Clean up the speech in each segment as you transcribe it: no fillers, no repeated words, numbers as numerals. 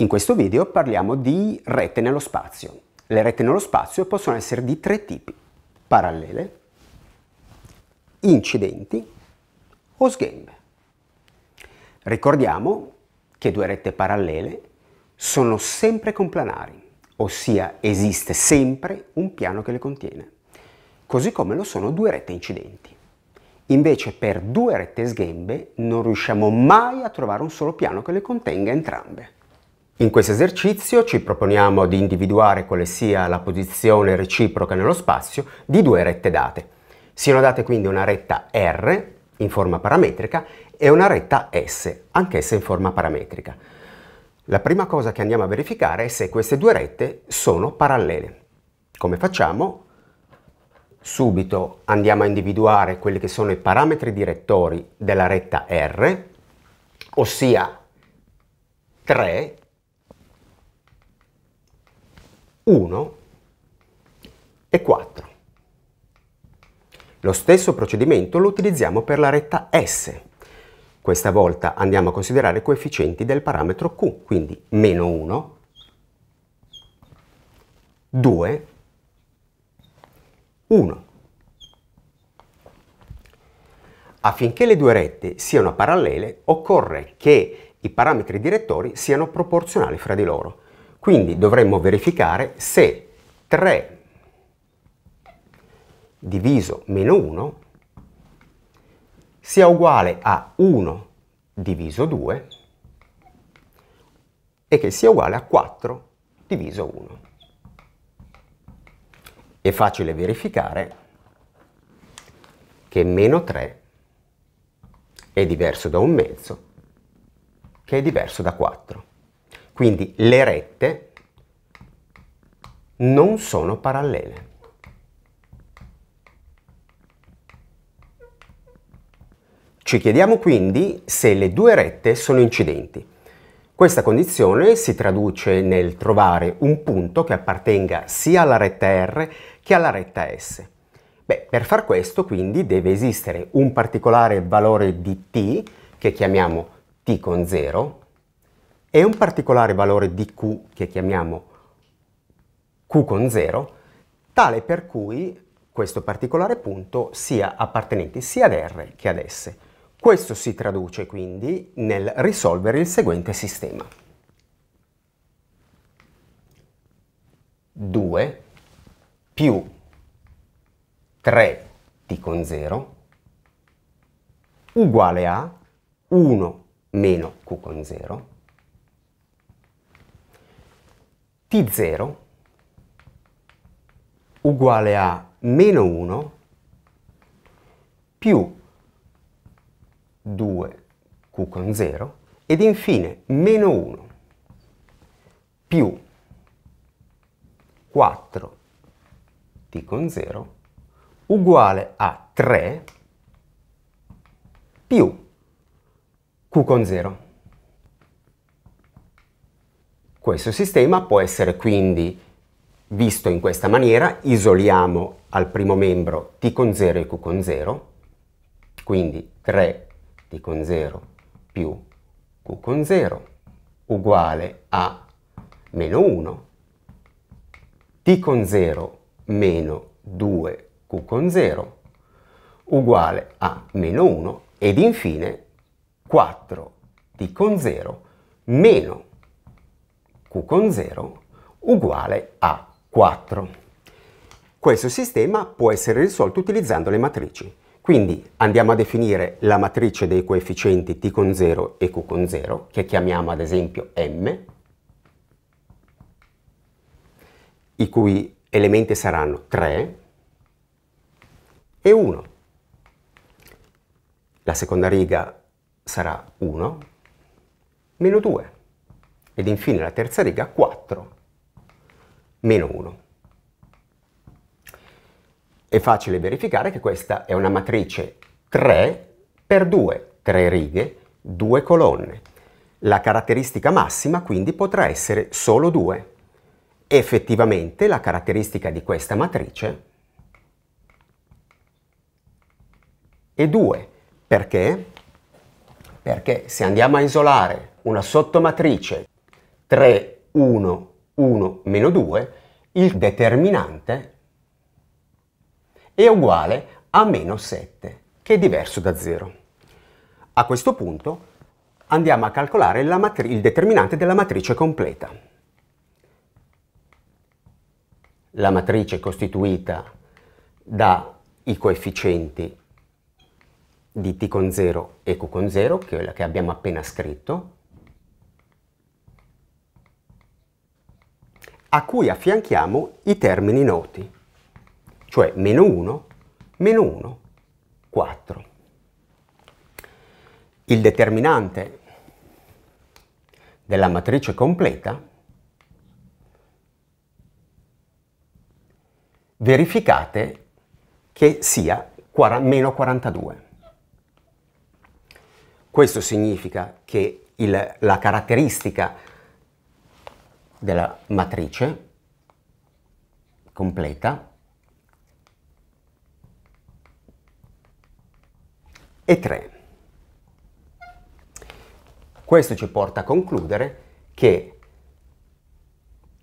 In questo video parliamo di rette nello spazio. Le rette nello spazio possono essere di tre tipi: parallele, incidenti o sghembe. Ricordiamo che due rette parallele sono sempre complanari, ossia esiste sempre un piano che le contiene, così come lo sono due rette incidenti. Invece per due rette sghembe non riusciamo mai a trovare un solo piano che le contenga entrambe. In questo esercizio ci proponiamo di individuare quale sia la posizione reciproca nello spazio di due rette date. Siano date quindi una retta R in forma parametrica e una retta S, anch'essa in forma parametrica. La prima cosa che andiamo a verificare è se queste due rette sono parallele. Come facciamo? Subito andiamo a individuare quelli che sono i parametri direttori della retta R, ossia 3, 1 e 4. Lo stesso procedimento lo utilizziamo per la retta S. Questa volta andiamo a considerare i coefficienti del parametro Q, quindi meno 1, 2, 1. Affinché le due rette siano parallele, occorre che i parametri direttori siano proporzionali fra di loro. Quindi dovremmo verificare se 3 diviso meno 1 sia uguale a 1 diviso 2 e che sia uguale a 4 diviso 1. È facile verificare che meno 3 è diverso da un mezzo, che è diverso da 4. Quindi le rette non sono parallele. Ci chiediamo quindi se le due rette sono incidenti. Questa condizione si traduce nel trovare un punto che appartenga sia alla retta R che alla retta S. Beh, per far questo quindi deve esistere un particolare valore di t, che chiamiamo t con 0, e un particolare valore di Q, che chiamiamo Q con 0, tale per cui questo particolare punto sia appartenente sia ad R che ad S. Questo si traduce quindi nel risolvere il seguente sistema. 2 più 3 t con 0 uguale a 1 meno Q con 0, t0 uguale a meno 1 più 2 Q con 0 ed infine meno 1 più 4 t con 0 uguale a 3 più Q con 0. Questo sistema può essere quindi visto in questa maniera: isoliamo al primo membro t con 0 e Q con 0, quindi 3 t con 0 più Q con 0 uguale a meno 1, t con 0 meno 2 Q con 0 uguale a meno 1 ed infine 4 t con 0 meno Q con 0 uguale a 4. Questo sistema può essere risolto utilizzando le matrici. Quindi andiamo a definire la matrice dei coefficienti t con 0 e Q con 0, che chiamiamo ad esempio M, i cui elementi saranno 3 e 1. La seconda riga sarà 1 meno 2. Ed infine la terza riga 4 meno 1. È facile verificare che questa è una matrice 3 per 2, 3 righe, 2 colonne. La caratteristica massima quindi potrà essere solo 2. Effettivamente la caratteristica di questa matrice è 2. Perché? Perché se andiamo a isolare una sottomatrice 3, 1, 1, meno 2, il determinante è uguale a meno 7, che è diverso da 0. A questo punto andiamo a calcolare il determinante della matrice completa. La matrice è costituita dai coefficienti di t con 0 e q con 0, quella che abbiamo appena scritto, a cui affianchiamo i termini noti, cioè meno 1, meno 1, 4. Il determinante della matrice completa, verificate che sia meno 42. Questo significa che la caratteristica della matrice completa è 3. Questo ci porta a concludere che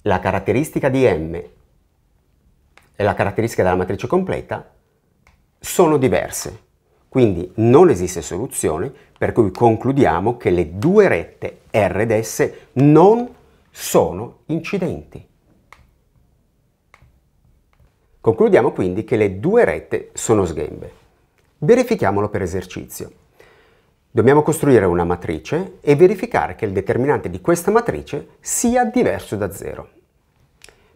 la caratteristica di M e la caratteristica della matrice completa sono diverse, quindi non esiste soluzione, per cui concludiamo che le due rette R ed S non sono incidenti. Concludiamo quindi che le due rette sono sghembe. Verifichiamolo per esercizio. Dobbiamo costruire una matrice e verificare che il determinante di questa matrice sia diverso da 0.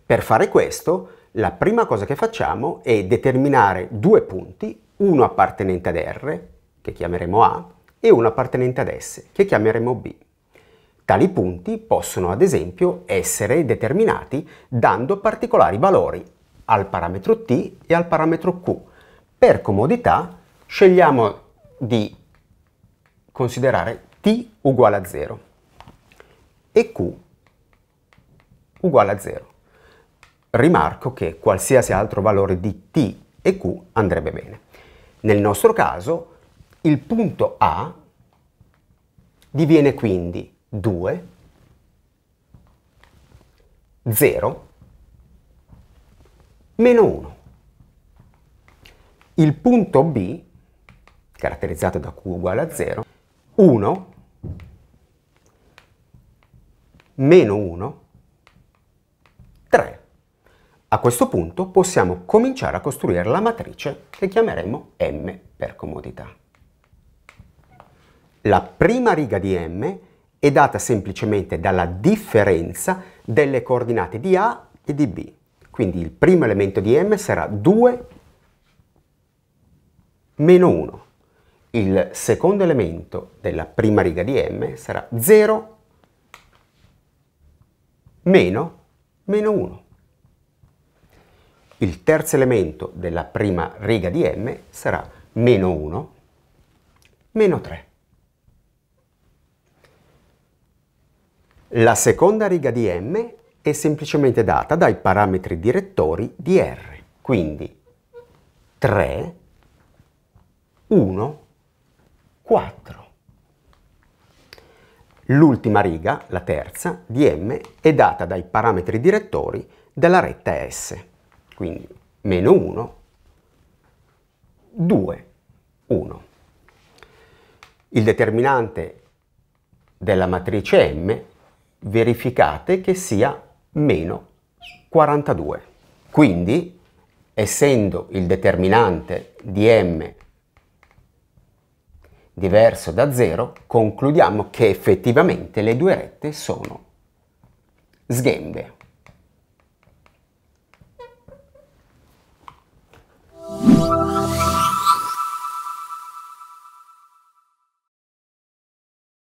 Per fare questo, la prima cosa che facciamo è determinare due punti, uno appartenente ad R, che chiameremo A, e uno appartenente ad S, che chiameremo B. Tali punti possono ad esempio essere determinati dando particolari valori al parametro t e al parametro q. Per comodità scegliamo di considerare t uguale a 0 e q uguale a 0. Rimarco che qualsiasi altro valore di t e q andrebbe bene. Nel nostro caso il punto A diviene quindi 2, 0, meno 1. Il punto B, caratterizzato da Q uguale a 0, 1, meno 1, 3. A questo punto possiamo cominciare a costruire la matrice che chiameremo M per comodità. La prima riga di M è data semplicemente dalla differenza delle coordinate di A e di B. Quindi il primo elemento di M sarà 2 meno 1. Il secondo elemento della prima riga di M sarà 0 meno meno 1. Il terzo elemento della prima riga di M sarà meno 1 meno 3. La seconda riga di M è semplicemente data dai parametri direttori di R, quindi 3, 1, 4. L'ultima riga, la terza, di M è data dai parametri direttori della retta S, quindi meno 1, 2, 1. Il determinante della matrice M verificate che sia meno 42. Quindi, essendo il determinante di M diverso da 0, concludiamo che effettivamente le due rette sono sghembe.